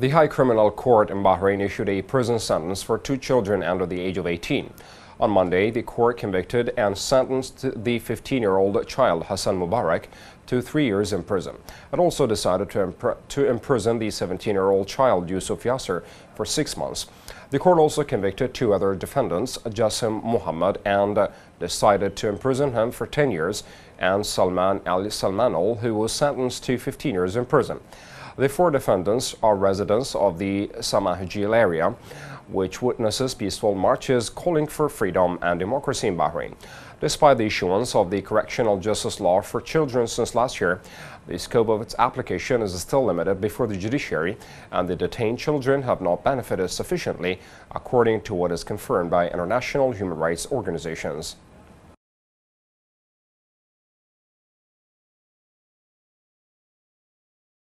The High Criminal Court in Bahrain issued a prison sentence for two children under the age of 18. On Monday, the court convicted and sentenced the 15-year-old child, Hassan Mubarak, to 3 years in prison. It also decided to imprison the 17-year-old child, Yusuf Yasser, for 6 months. The court also convicted two other defendants, Jasim Muhammad, and decided to imprison him for 10 years, and Salman Ali Salmanul, who was sentenced to 15 years in prison. The four defendants are residents of the Samaheej area, which witnesses peaceful marches calling for freedom and democracy in Bahrain. Despite the issuance of the Correctional Justice Law for Children since last year, the scope of its application is still limited before the judiciary, and the detained children have not benefited sufficiently, according to what is confirmed by international human rights organizations.